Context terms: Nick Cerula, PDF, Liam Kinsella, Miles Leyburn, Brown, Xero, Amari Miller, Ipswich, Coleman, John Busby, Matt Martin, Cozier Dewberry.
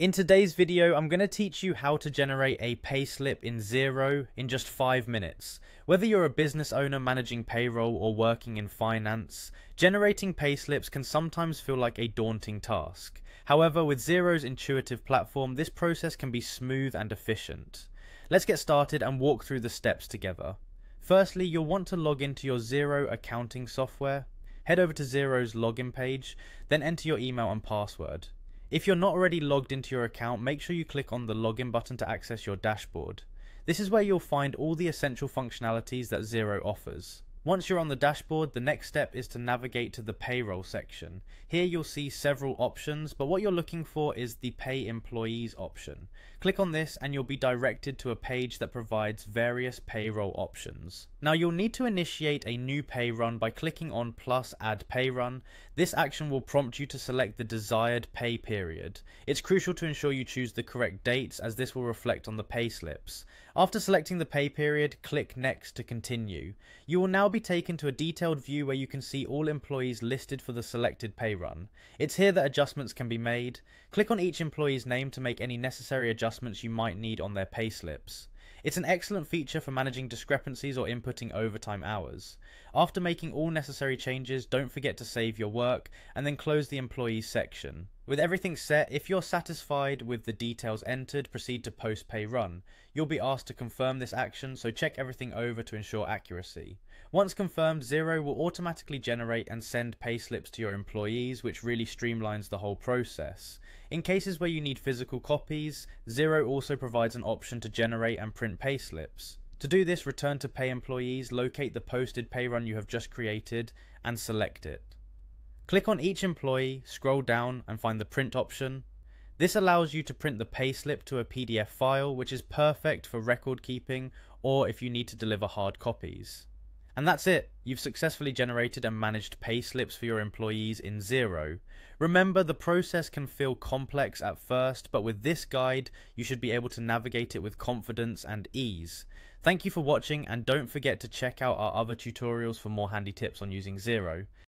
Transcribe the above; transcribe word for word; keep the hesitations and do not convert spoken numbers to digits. In today's video, I'm going to teach you how to generate a payslip in Xero in just five minutes. Whether you're a business owner managing payroll or working in finance, generating payslips can sometimes feel like a daunting task. However, with Xero's intuitive platform, this process can be smooth and efficient. Let's get started and walk through the steps together. Firstly, you'll want to log into your Xero accounting software. Head over to Xero's login page, then enter your email and password. If you're not already logged into your account, make sure you click on the login button to access your dashboard. This is where you'll find all the essential functionalities that Xero offers. Once you're on the dashboard, the next step is to navigate to the payroll section. Here you'll see several options, but what you're looking for is the Pay Employees option. Click on this and you'll be directed to a page that provides various payroll options. Now you'll need to initiate a new pay run by clicking on plus add pay run. This action will prompt you to select the desired pay period. It's crucial to ensure you choose the correct dates, as this will reflect on the pay slips. After selecting the pay period, click next to continue. You will now be taken to a detailed view where you can see all employees listed for the selected pay run. It's here that adjustments can be made. Click on each employee's name to make any necessary adjustments you might need on their pay slips. It's an excellent feature for managing discrepancies or inputting overtime hours. After making all necessary changes, don't forget to save your work and then close the employees section. With everything set, if you're satisfied with the details entered, proceed to post pay run. You'll be asked to confirm this action, so check everything over to ensure accuracy. Once confirmed, Xero will automatically generate and send payslips to your employees, which really streamlines the whole process. In cases where you need physical copies, Xero also provides an option to generate and print payslips. To do this, return to Pay Employees, locate the posted pay run you have just created, and select it. Click on each employee, scroll down, and find the print option. This allows you to print the payslip to a P D F file, which is perfect for record keeping or if you need to deliver hard copies. And that's it. You've successfully generated and managed payslips for your employees in Xero. Remember, the process can feel complex at first, but with this guide, you should be able to navigate it with confidence and ease. Thank you for watching, and don't forget to check out our other tutorials for more handy tips on using Xero.